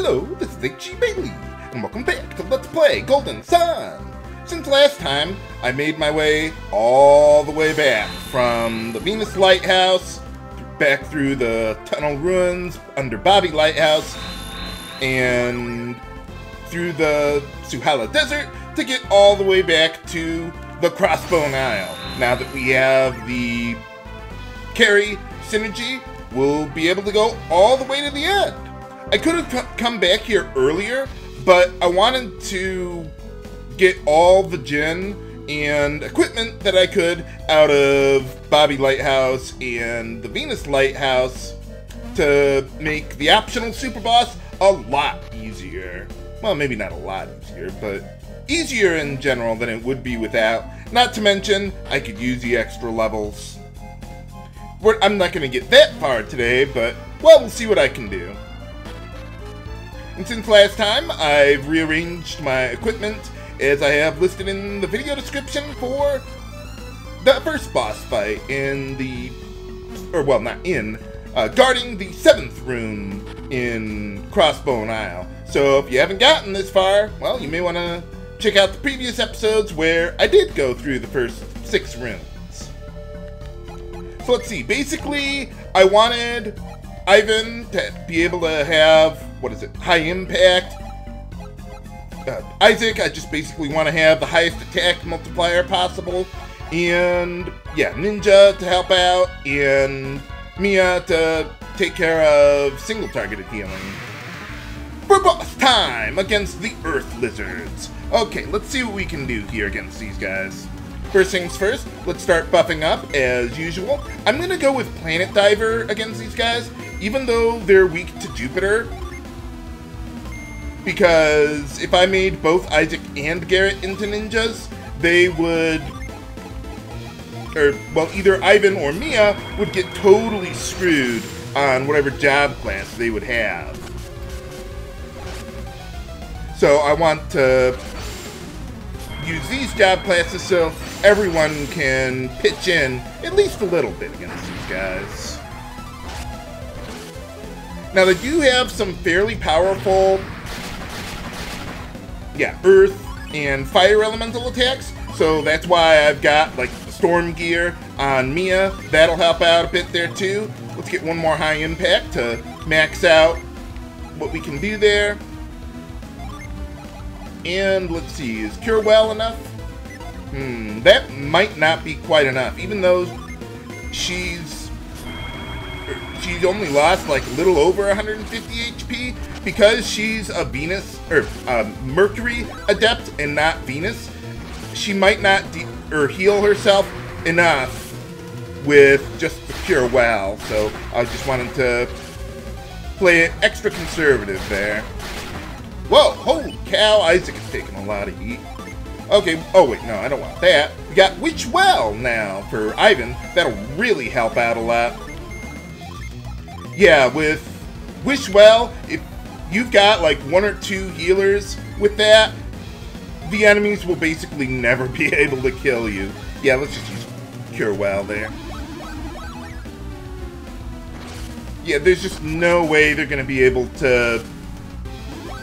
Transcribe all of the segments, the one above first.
Hello, this is HG Bailey, and welcome back to Let's Play Golden Sun! Since last time, I made my way all the way back from the Venus Lighthouse, back through the Tunnel Ruins under Babi Lighthouse, and through the Suhala Desert to get all the way back to the Crossbone Isle. Now that we have the carry synergy, we'll be able to go all the way to the end. I could have come back here earlier, but I wanted to get all the Djinn and equipment that I could out of Babi Lighthouse and the Venus Lighthouse to make the optional super boss a lot easier. Well, maybe not a lot easier, but easier in general than it would be without. Not to mention, I could use the extra levels. I'm not going to get that far today, but, well, we'll see what I can do. And since last time, I've rearranged my equipment as I have listed in the video description for the first boss fight in the, or well, not in, guarding the 7th room in Crossbone Isle. So if you haven't gotten this far, well, you may want to check out the previous episodes where I did go through the first 6 rooms. So let's see, basically, I wanted Ivan to be able to have, what is it, high impact. Isaac, I just basically want to have the highest attack multiplier possible. And, yeah, Ninja to help out, and Mia to take care of single targeted healing. For boss time against the Earth Lizards. Okay, let's see what we can do here against these guys. First things first, let's start buffing up as usual. I'm going to go with Planet Diver against these guys, even though they're weak to Jupiter. Because if I made both Isaac and Garrett into ninjas, they would, or well, either Ivan or Mia would get totally screwed on whatever job class they would have. So I want to use these job classes so everyone can pitch in at least a little bit against these guys. Now they do have some fairly powerful, yeah, earth and fire elemental attacks, so that's why I've got like Storm Gear on Mia. That'll help out a bit there too. Let's get one more high impact to max out what we can do there. And let's see, is Cure well enough? That might not be quite enough, even though she's only lost like a little over 150 HP because she's a Venus or a Mercury adept and not Venus. She might not heal herself enough with just the Cure well, so I just wanted to play it extra conservative there. Whoa, holy cow, Isaac is taking a lot of heat. Okay, oh wait, no, I don't want that. We got Witch Well now for Ivan. That'll really help out a lot. Yeah, with Witch Well, if you've got like 1 or 2 healers with that, the enemies will basically never be able to kill you. Yeah, let's just use Cure Well there. Yeah, there's just no way they're going to be able to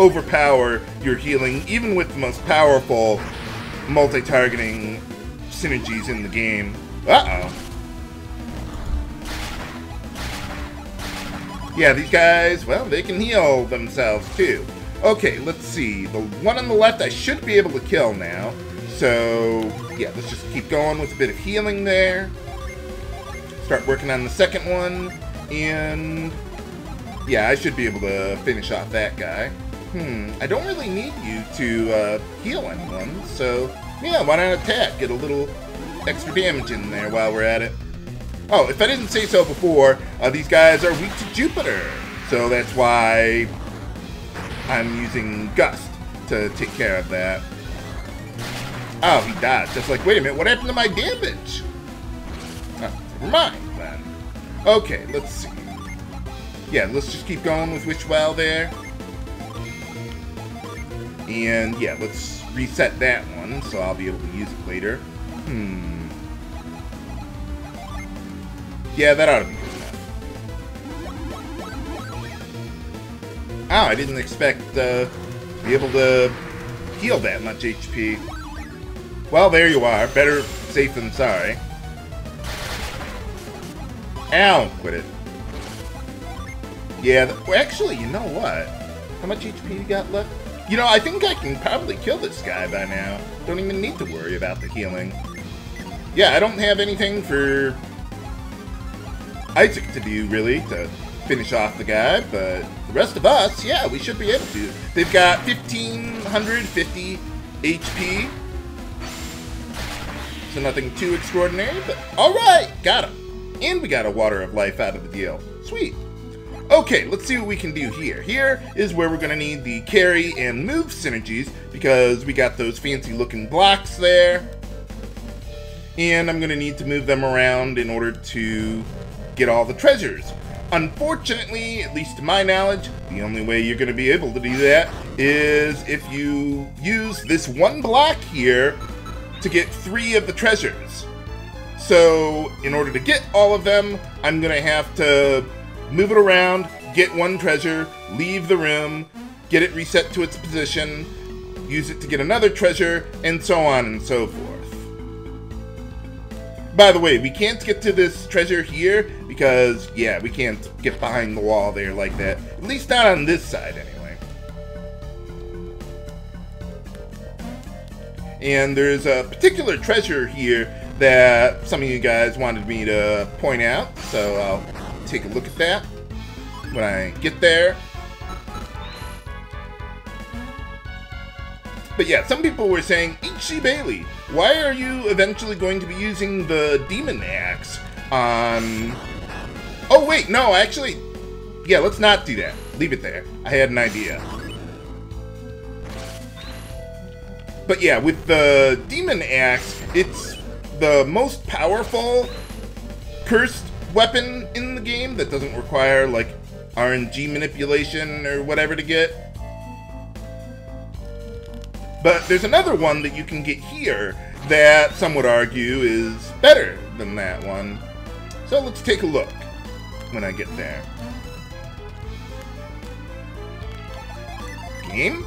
overpower your healing, even with the most powerful multi-targeting synergies in the game. Uh-oh. Yeah, these guys, well, they can heal themselves too. Okay, let's see. The one on the left I should be able to kill now. So, yeah, let's just keep going with a bit of healing there. Start working on the second one. And, yeah, I should be able to finish off that guy. I don't really need you to heal anyone, so yeah, why not attack? Get a little extra damage in there while we're at it. Oh, if I didn't say so before, these guys are weak to Jupiter, so that's why I'm using Gust to take care of that. Oh, he died. Just like, wait a minute, what happened to my damage? Oh, never mind, then. Okay, let's see. Yeah, let's just keep going with Witch Well there. And yeah, let's reset that one, so I'll be able to use it later. Yeah, that ought to be good enough. Oh, I didn't expect to be able to heal that much HP. Well, there you are. Better safe than sorry. Ow! Quit it. Yeah, actually, you know what? How much HP you got left? You know, I think I can probably kill this guy by now. Don't even need to worry about the healing. Yeah, I don't have anything for Isaac to do, really, to finish off the guy, but the rest of us, yeah, we should be able to. They've got 1,550 HP. So nothing too extraordinary, but alright, got him. And we got a Water of Life out of the deal. Sweet. Okay, let's see what we can do here. Here is where we're going to need the carry and move synergies, because we got those fancy looking blocks there. And I'm going to need to move them around in order to get all the treasures. Unfortunately, at least to my knowledge, the only way you're going to be able to do that is if you use this one block here to get 3 of the treasures. So, in order to get all of them, I'm going to have to move it around, get 1 treasure, leave the room, get it reset to its position, use it to get another treasure, and so on and so forth. By the way, we can't get to this treasure here because, yeah, we can't get behind the wall there like that. At least not on this side, anyway. And there's a particular treasure here that some of you guys wanted me to point out, so I'll take a look at that when I get there. But yeah, some people were saying, HG Bailey, why are you eventually going to be using the Demon Axe on... Oh wait, no, actually... Yeah, let's not do that. Leave it there. I had an idea. But yeah, with the Demon Axe, it's the most powerful cursed weapon in the game that doesn't require like RNG manipulation or whatever to get. But there's another one that you can get here that some would argue is better than that one. So let's take a look when I get there. Game?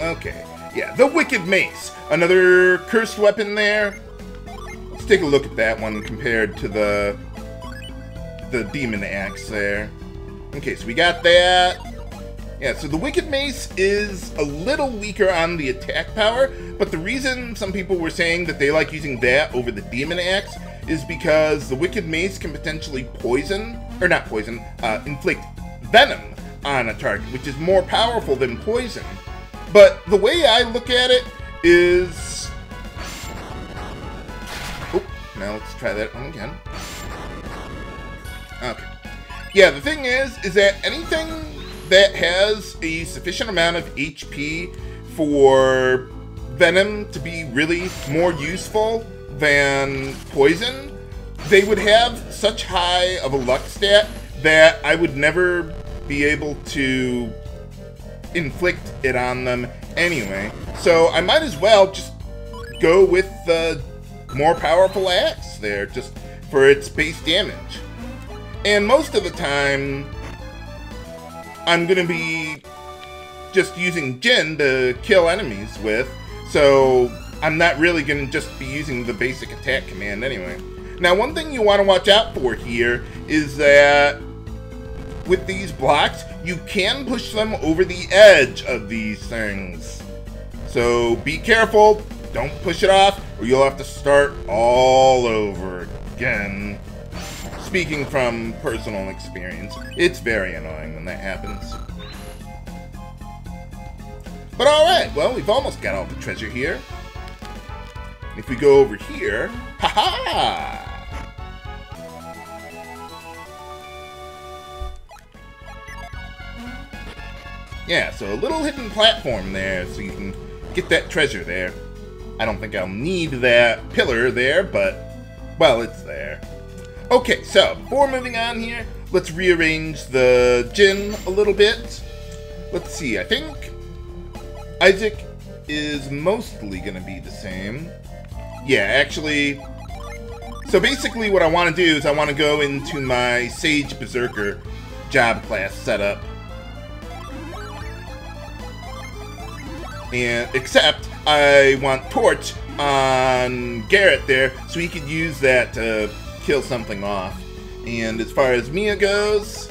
Okay. Yeah, the Wicked Mace. Another cursed weapon there. Let's take a look at that one compared to the Demon Axe there. Okay, so we got that. Yeah, so the Wicked Mace is a little weaker on the attack power, but the reason some people were saying that they like using that over the Demon Axe is because the Wicked Mace can potentially poison, or not poison, inflict venom on a target, which is more powerful than poison. But the way I look at it is... Oh, now let's try that one again. Okay. Yeah, the thing is that anything that has a sufficient amount of HP for venom to be really more useful than poison, they would have such high of a luck stat that I would never be able to inflict it on them anyway. So I might as well just go with the more powerful axe there, just for its base damage. And most of the time, I'm going to be just using Djinn to kill enemies with, so I'm not really going to just be using the basic attack command anyway. Now, one thing you want to watch out for here is that with these blocks, you can push them over the edge of these things. So be careful, don't push it off, or you'll have to start all over again. Speaking from personal experience, it's very annoying when that happens. But alright, well, we've almost got all the treasure here. If we go over here, ha-ha! Yeah, so a little hidden platform there, so you can get that treasure there. I don't think I'll need that pillar there, but, well, it's there. Okay, so, before moving on here, let's rearrange the Djinn a little bit. Let's see, I think Isaac is mostly going to be the same. Yeah, actually, so basically what I want to do is I want to go into my Sage Berserker job class setup And except I want Torch on Garrett there so he could use that to kill something off. And as far as Mia goes,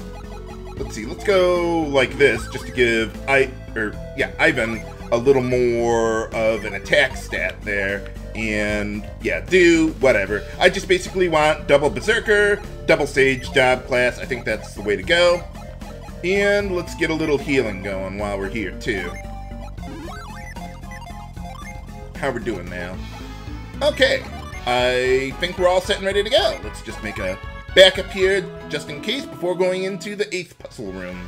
let's see, let's go like this just to give Ivan a little more of an attack stat there. And yeah, do whatever. I just basically want double Berserker, double Sage job class. I think that's the way to go. And let's get a little healing going while we're here too. How we're doing now. Okay, I think we're all set and ready to go. Let's just make a backup here just in case before going into the 8th puzzle room.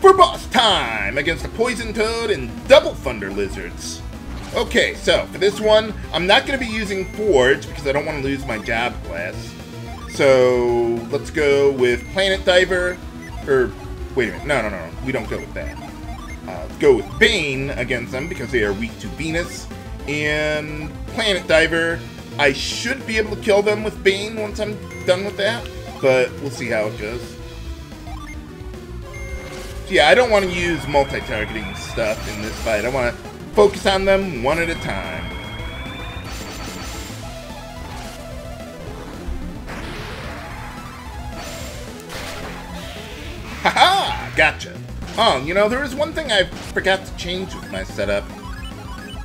For boss time against the Poison Toad and double Thunder Lizards. Okay, so for this one, I'm not going to be using Forge because I don't want to lose my job class. So let's go with Planet Diver, or wait a minute, no, we don't go with that. Let's go with Bane against them because they are weak to Venus. And Planet Diver, I should be able to kill them with Bane once I'm done with that, but we'll see how it goes. So yeah, I don't want to use multi-targeting stuff in this fight. I want to focus on them one at a time. Haha! Gotcha. Oh, you know, there is one thing I forgot to change with my setup.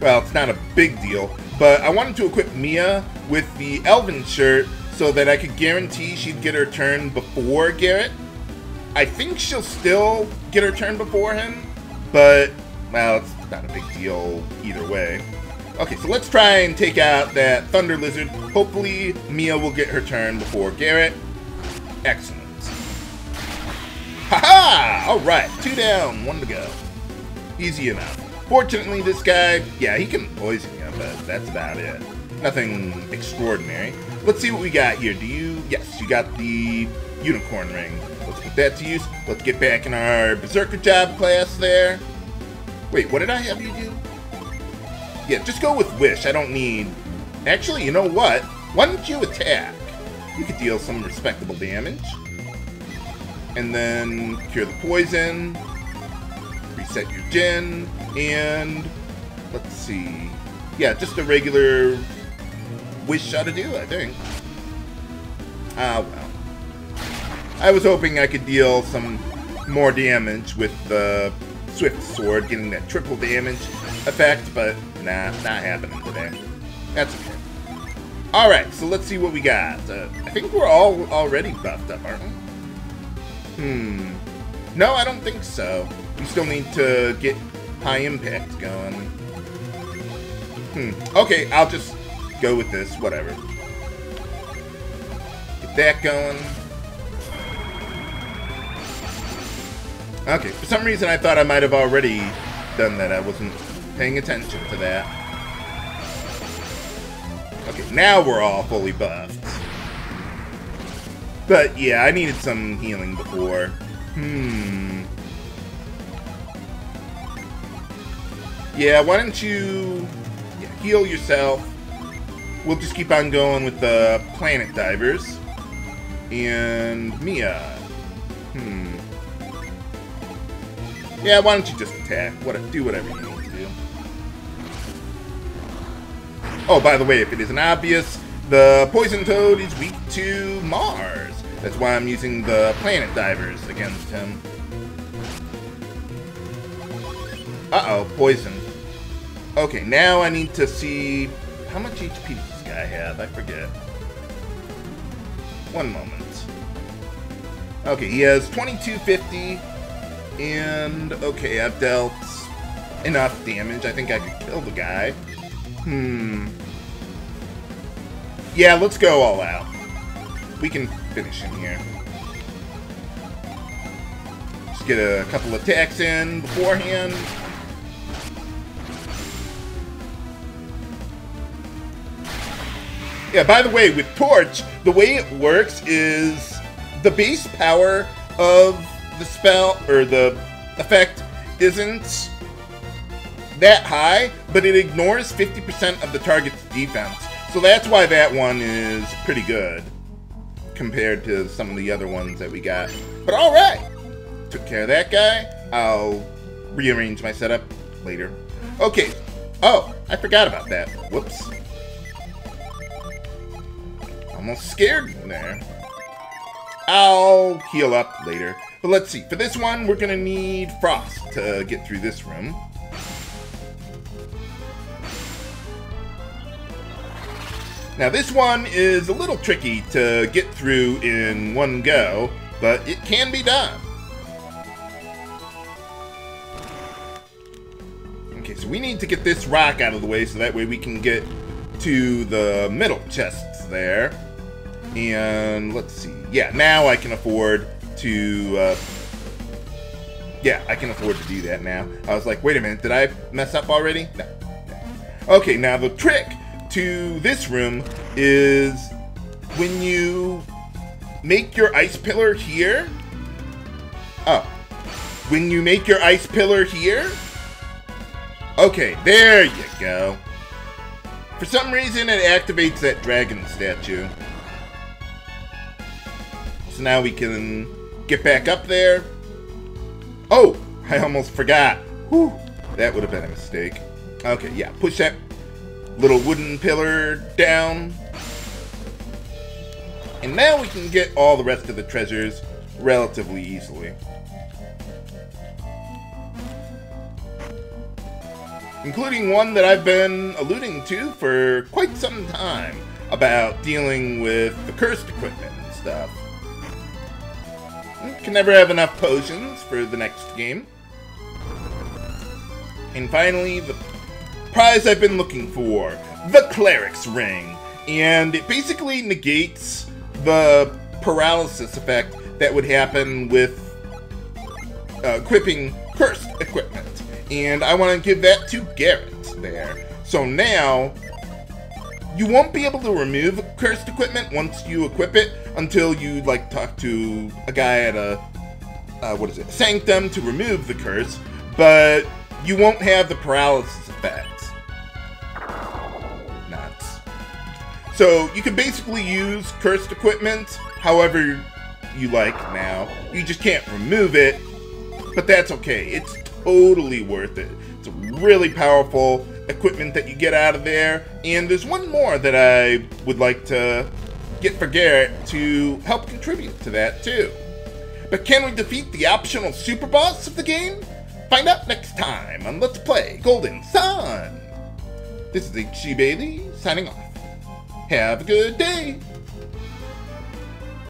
Well, it's not a big deal, but I wanted to equip Mia with the Elven shirt so that I could guarantee she'd get her turn before Garrett. I think she'll still get her turn before him, but, well, it's not a big deal either way. Okay, so let's try and take out that Thunder Lizard. Hopefully, Mia will get her turn before Garrett. Excellent. Haha! Alright, 2 down, 1 to go. Easy enough. Fortunately, this guy, yeah, he can poison you, but that's about it. Nothing extraordinary. Let's see what we got here. Do you... Yes, you got the Unicorn Ring. Let's put that to use. Let's get back in our Berserker job class there. Wait, what did I have you do? Yeah, just go with Wish. I don't need... Actually, you know what? Why don't you attack? You could deal some respectable damage. And then cure the poison. Reset your Djinn. And... let's see... Yeah, just a regular Wish shot to do, I think. Ah, well. I was hoping I could deal some more damage with the... Swift Sword, getting that triple damage effect, but nah, not happening today. That's okay. Alright, so let's see what we got. I think we're all already buffed up, aren't we? No, I don't think so. We still need to get high impact going. Okay, I'll just go with this, whatever. Get that going. Okay, for some reason I thought I might have already done that. I wasn't paying attention to that. Okay, now we're all fully buffed. But yeah, I needed some healing before. Yeah, why don't you heal yourself? We'll just keep on going with the Planet Divers. And Mia. Yeah, why don't you just attack? Do whatever you need to do. Oh, by the way, if it isn't obvious, the Poison Toad is weak to Mars. That's why I'm using the Planet Divers against him. Uh-oh, poison. Okay, now I need to see... How much HP does this guy have? I forget. One moment. Okay, he has 2250... And, okay, I've dealt enough damage. I think I could kill the guy. Yeah, let's go all out. We can finish him here. Just get a couple attacks in beforehand. Yeah, by the way, with Torch, the way it works is the base power of... the spell, or the effect, isn't that high, but it ignores 50% of the target's defense. So that's why that one is pretty good compared to some of the other ones that we got. But alright! Took care of that guy. I'll rearrange my setup. later. Okay. Oh, I forgot about that. Whoops. Almost scared there. I'll heal up later. But let's see. For this one, we're going to need Frost to get through this room. Now this one is a little tricky to get through in one go, but it can be done. Okay, so we need to get this rock out of the way so that way we can get to the middle chests there. And let's see. Yeah, now I can afford to... yeah, I can afford to do that now. I was like, wait a minute, did I mess up already? No. Okay, now the trick to this room is when you make your ice pillar here. Oh, when you make your ice pillar here. Okay, there you go. For some reason it activates that dragon statue. So now we can get back up there. Oh, I almost forgot. Whew, that would have been a mistake. Okay, yeah, push that little wooden pillar down. And now we can get all the rest of the treasures relatively easily. Including one that I've been alluding to for quite some time about dealing with the cursed equipment and stuff. Can never have enough potions for the next game. And finally, the prize I've been looking for, the Cleric's Ring, and it basically negates the paralysis effect that would happen with equipping cursed equipment, and I want to give that to Garrett there. So now you won't be able to remove cursed equipment once you equip it until you like talk to a guy at a sanctum to remove the curse, but you won't have the paralysis effect. So you can basically use cursed equipment however you like now. You just can't remove it, but that's okay. It's totally worth it. It's a really powerful equipment that you get out of there. And there's one more that I would like to get for Garrett to help contribute to that too. But can we defeat the optional super boss of the game? Find out next time on Let's Play Golden Sun. This is HG Bailey signing off. Have a good day!